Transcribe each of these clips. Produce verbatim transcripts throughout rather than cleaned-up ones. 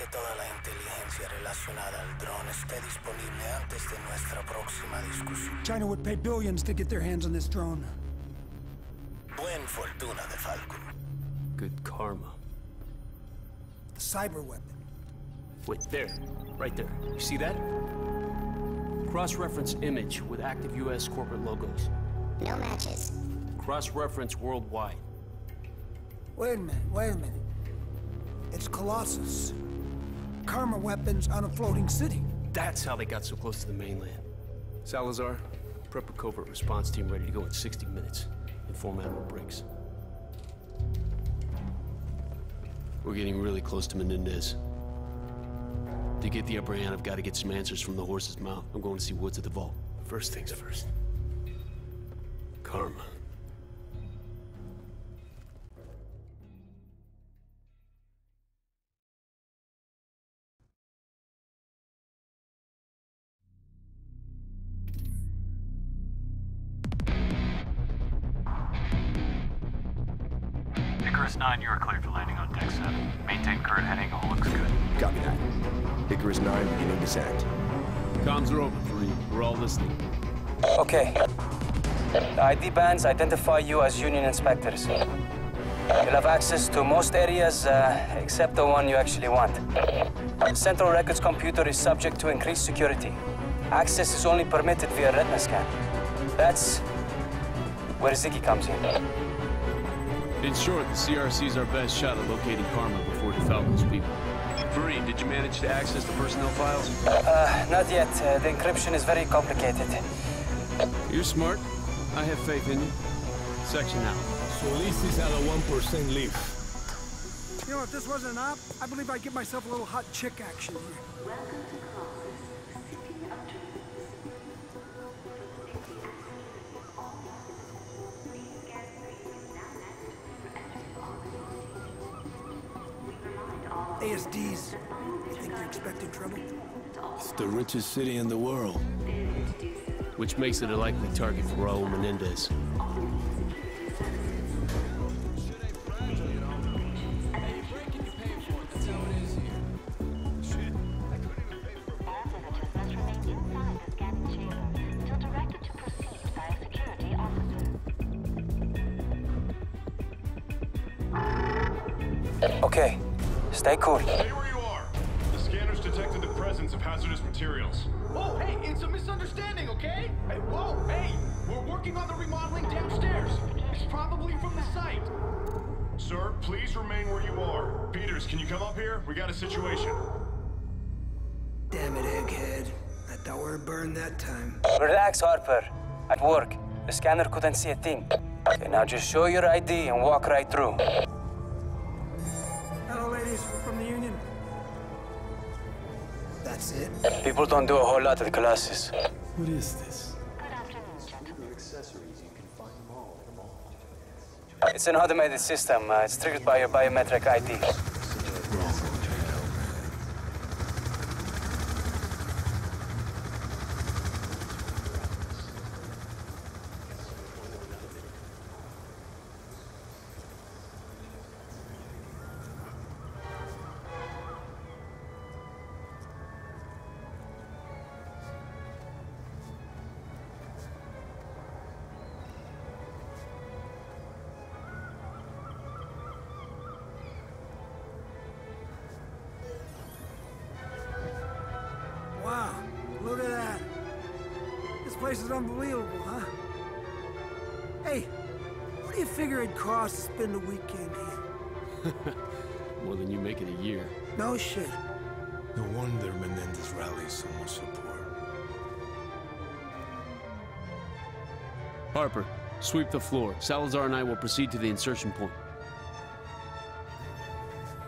que toda la inteligencia relacionada al dron esté disponible antes de nuestra próxima discusión. China would pay billions to get their hands on this drone. Buen fortuna, DeFalco. Good karma. The cyber weapon. Wait, there. Right there. You see that? Cross-reference image with active U S corporate logos. No matches. Cross-reference worldwide. Wait a minute, wait a minute. It's Colossus. Karma weapons on a floating city. That's how they got so close to the mainland. Salazar, prep a covert response team ready to go in sixty minutes. Inform Admiral Briggs. We're getting really close to Menendez. To get the upper hand, I've got to get some answers from the horse's mouth. I'm going to see Woods at the vault. First things first. Karma. Icarus nine, you are cleared for landing on deck seven. Maintain current heading, all looks good. Copy that. Icarus nine, beginning descent. Comms are open for you. We're all listening. Okay. The I D bands identify you as Union inspectors. You'll have access to most areas, uh, except the one you actually want. Central Records computer is subject to increased security. Access is only permitted via retina scan. That's where Ziggy comes in. In short, the C R C is our best shot at locating Karma before DeFalco's people. Fareen, did you manage to access the personnel files? Uh, not yet. Uh, the encryption is very complicated. You're smart. I have faith in you. Section out. Solis is at a one percent leave. You know, if this wasn't an op, I believe I'd give myself a little hot chick action here. Welcome to Colossus. Picking up to... A S Ds, you think they're expecting trouble? It's the richest city in the world. Which makes it a likely target for Raul Menendez. Okay. Stay cool. Stay where you are. The scanners detected the presence of hazardous materials. Whoa, hey, it's a misunderstanding, okay? Hey, whoa, hey, we're working on the remodeling downstairs. It's probably from the site. Sir, please remain where you are. Peters, can you come up here? We got a situation. Damn it, egghead. I thought we were burned that time. Relax, Harper. At work. The scanner couldn't see a thing. Okay, now just show your I D and walk right through. From the Union. That's it. People don't do a whole lot at Colossus. What is this? Good afternoon, gentlemen. Accessories, you can find them all at the mall. It's an automated system. Uh, it's triggered by your biometric I D. This is unbelievable, huh? Hey, what do you figure it'd cost to spend a weekend here? More than you make in a year. No shit. No wonder Menendez rallies so much support. Harper, sweep the floor. Salazar and I will proceed to the insertion point.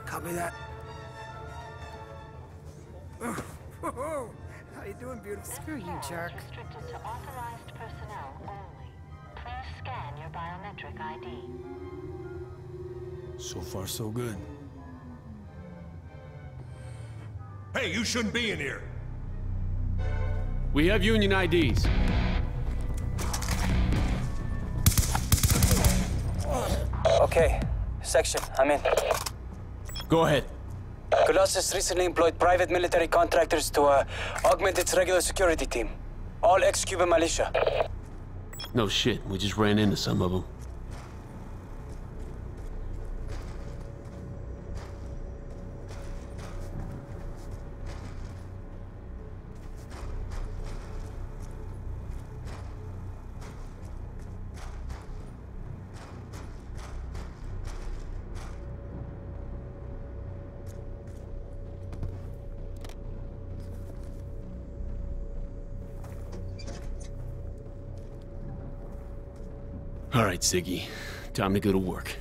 Copy that. How you doing, beautiful? Screw you, jerk. Restricted to authorized personnel only. Please scan your biometric I D. So far, so good. Hey, you shouldn't be in here. We have Union I Ds. Okay, section, I'm in. Go ahead. Colossus recently employed private military contractors to uh, augment its regular security team. All ex-Cuban militia. No shit, we just ran into some of them. All right, Ziggy. Time to go to work.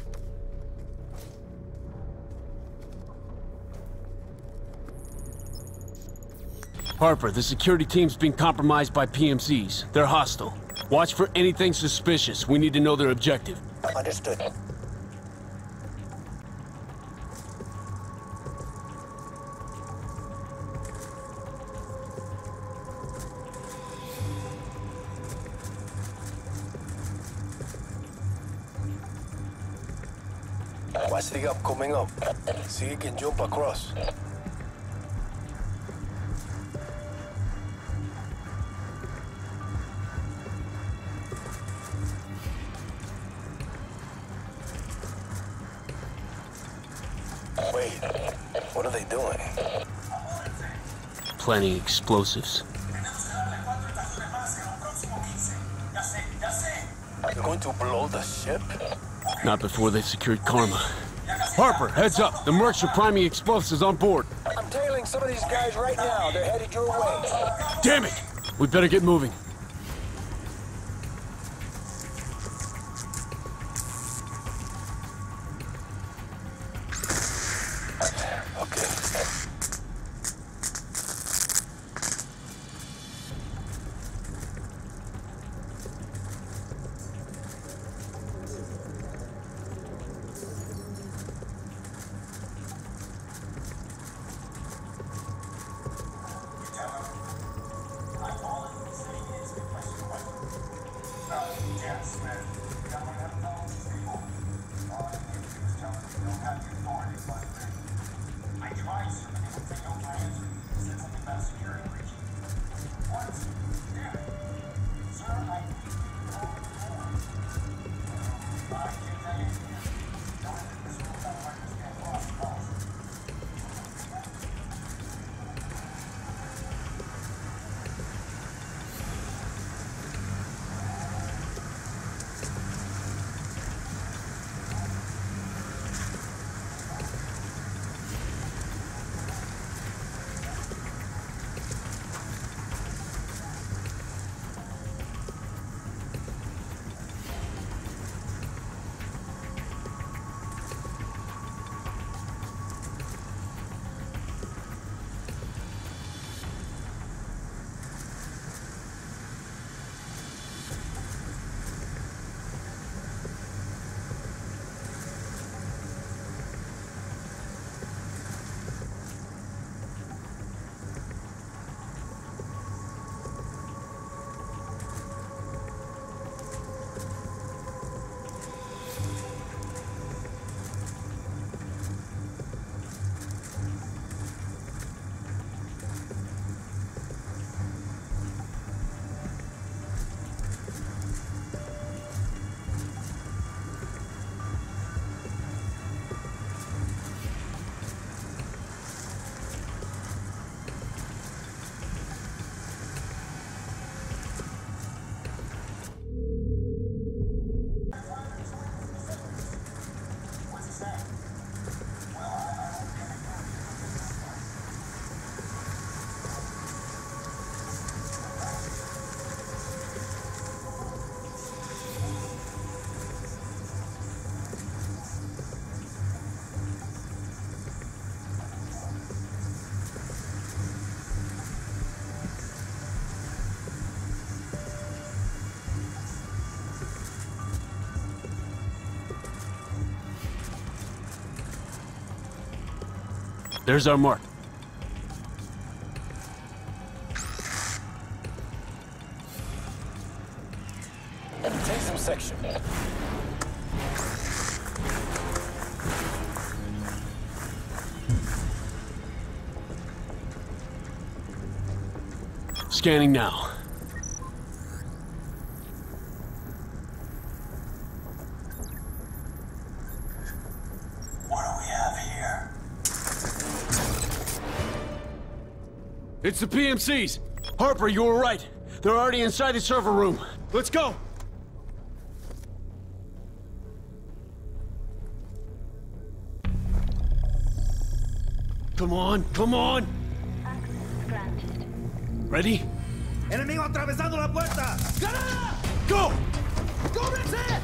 Harper, the security team's been compromised by P M Cs. They're hostile. Watch for anything suspicious. We need to know their objective. Understood. Watch up coming up. See you can jump across. Wait, what are they doing? Planting explosives. You're going to blow the ship? Not before they've secured Karma. Harper, heads up. The mercs are priming explosives on board. I'm tailing some of these guys right now. They're headed your way. Damn it! We better get moving. There's our mark. Take some section. Scanning now. What do we have here? It's the P M Cs. Harper, you were right. They're already inside the server room. Let's go! Come on, come on! Access granted. Ready? Enemigo atravesando la puerta! Granada! Go! Go, that's it!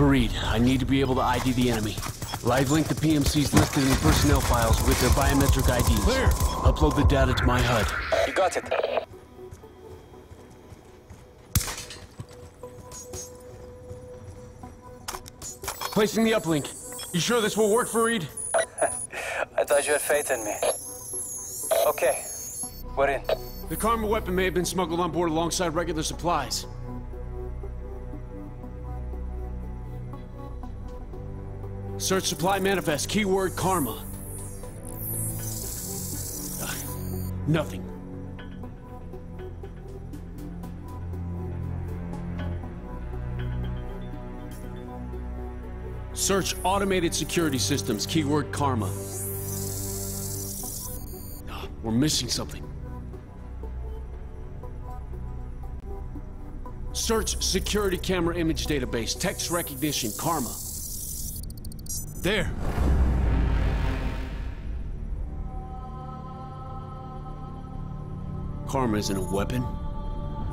Fareen, I need to be able to I D the enemy. Live link the P M Cs listed in the personnel files with their biometric I Ds. Clear! Upload the data to my H U D. You got it. Placing the uplink. You sure this will work, Fareen? I thought you had faith in me. Okay, we're in. The Karma weapon may have been smuggled on board alongside regular supplies. Search supply manifest, keyword karma. Ugh, nothing. Search automated security systems, keyword karma. Ugh, we're missing something. Search security camera image database, text recognition, karma. There. Karma isn't a weapon.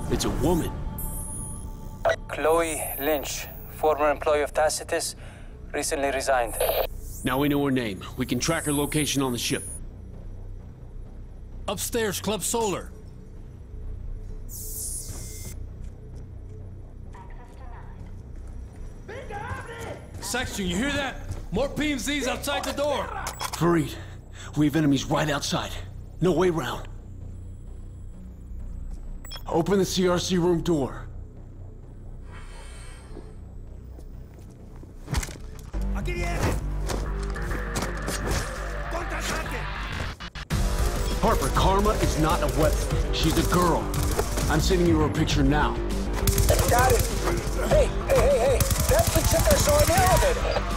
It's a woman. Chloe Lynch, former employee of Tacitus, recently resigned. Now we know her name. We can track her location on the ship. Upstairs, Club Solar. Section, you hear that? More P M Cs outside the door! Fareed, we have enemies right outside. No way round. Open the C R C room door. Harper, Karma is not a weapon. She's a girl. I'm sending you her picture now. Got it. Hey, hey, hey, hey! That's the chick I saw in the elevator!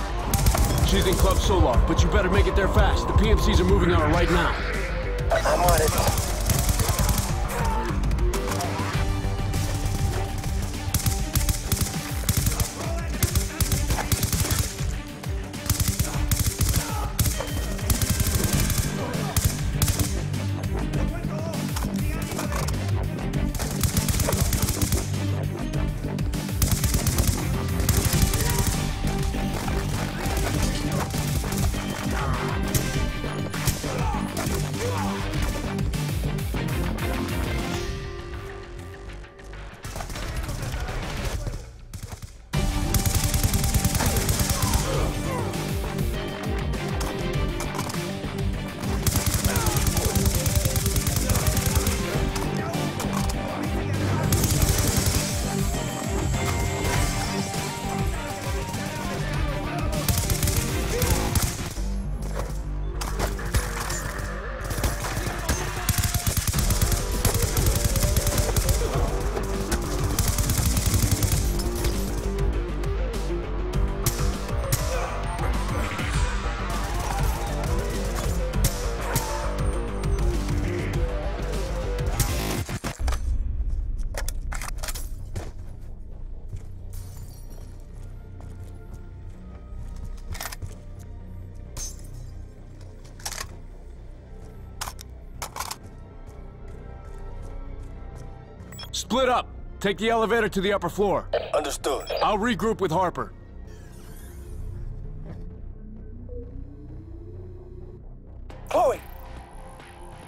She's in Club Solar, but you better make it there fast. The P M Cs are moving on her right now. I'm on it. Split up. Take the elevator to the upper floor. Understood. I'll regroup with Harper. Chloe!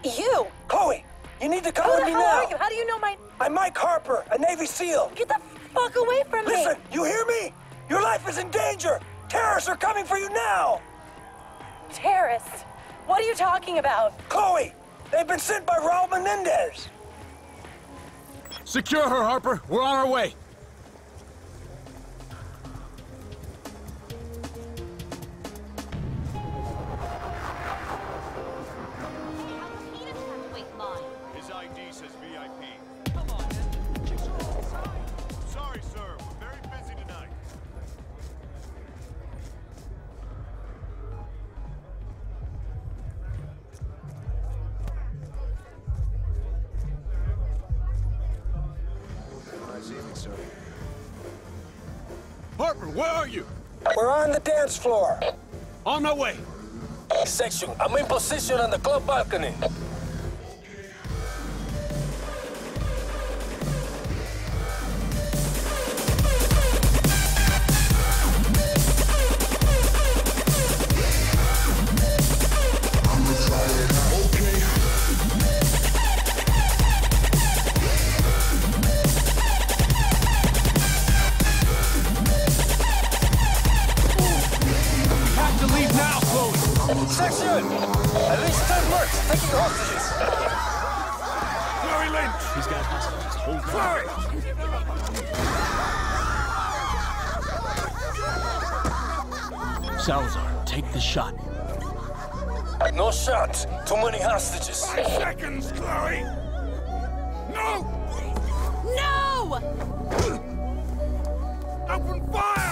You! Chloe! You need to come with me now! Who the hell are you? How do you know my... I'm Mike Harper, a Navy SEAL! Get the fuck away from me! Listen, you hear me? Your life is in danger! Terrorists are coming for you now! Terrorists? What are you talking about? Chloe! They've been sent by Raul Menendez! Secure her, Harper! We're on our way! Harper, where are you? We're on the dance floor. On my way. Section, I'm in position on the club balcony. Section! At least ten mercs taking hostages! Chloe Lynch! He's got hostages. Hold Chloe! Salazar, take the shot. No shot. Too many hostages. Five seconds, Chloe! No! No! Open fire!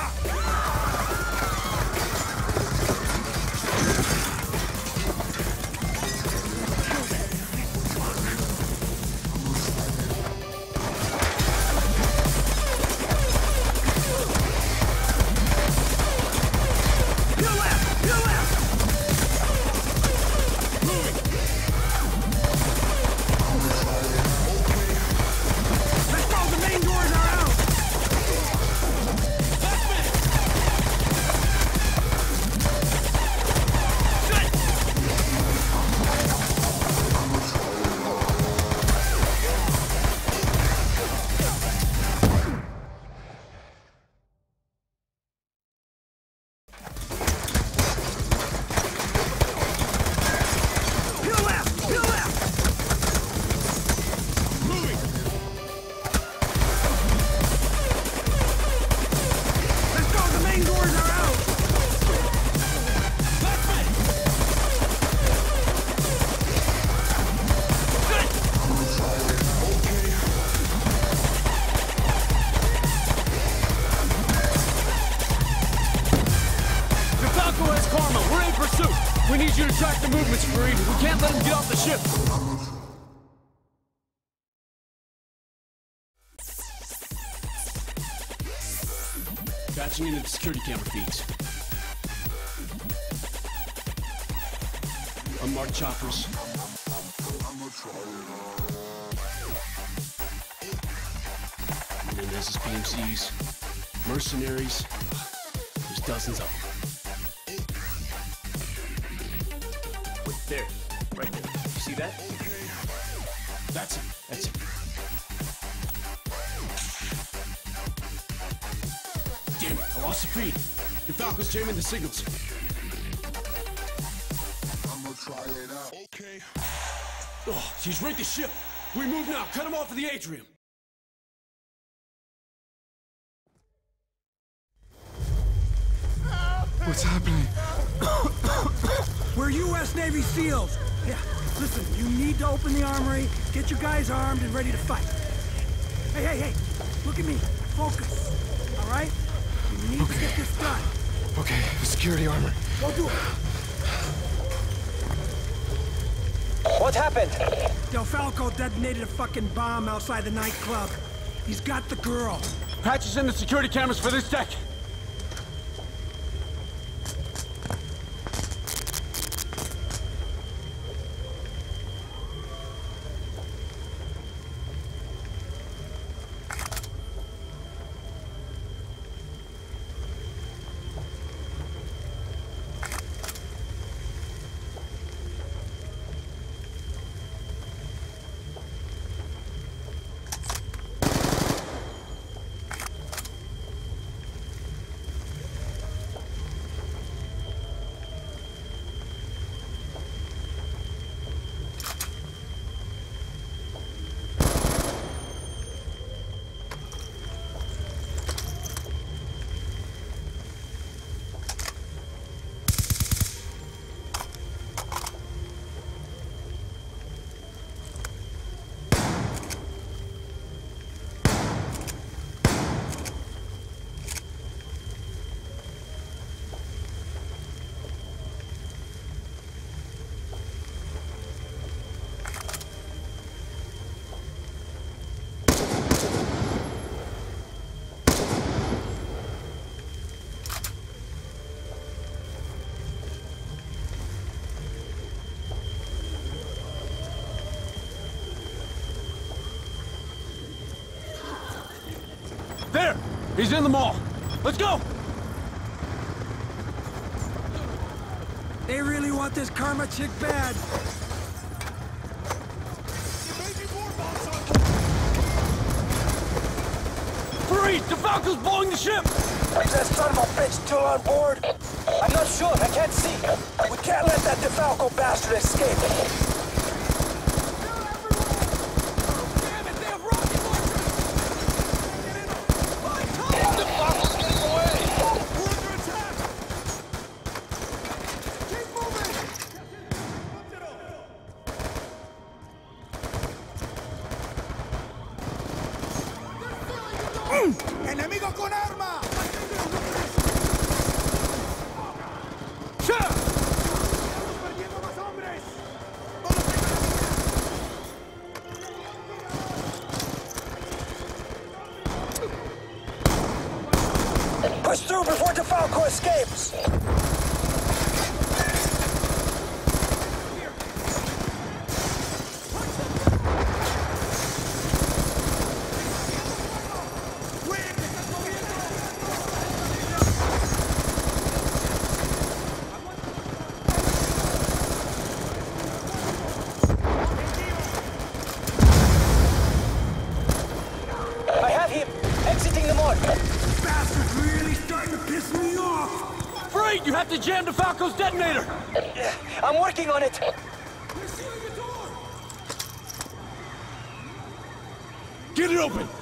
We need you to track the movements, Fareen. We can't let him get off the ship. Batching into the security camera feeds. Unmarked choppers. And then there's his P M Cs. Mercenaries. There's dozens of them. There, right there. You see that? That's it, that's it. Damn it, I lost the feed. DeFalco's jamming the signals. I'm gonna try it out. Okay. Oh, he's rigged the ship. We move now, cut him off of the atrium. What's happening? We're U S Navy SEALs! Yeah, listen, you need to open the armory, get your guys armed and ready to fight. Hey, hey, hey, look at me, focus, all right? You need okay. to get this done. Okay, security armor. Go do it. What happened? DeFalco detonated a fucking bomb outside the nightclub. He's got the girl. Patches in the security cameras for this deck. There! He's in the mall. Let's go! They really want this karma chick bad. Freeze! DeFalco's blowing the ship! Is that son of a bitch still on board? I'm not sure. I can't see. We can't let that DeFalco bastard escape. Push through before DeFalco escapes! To jam DeFalco's detonator! Yeah, I'm working on it! We're sealing the door! Get it open!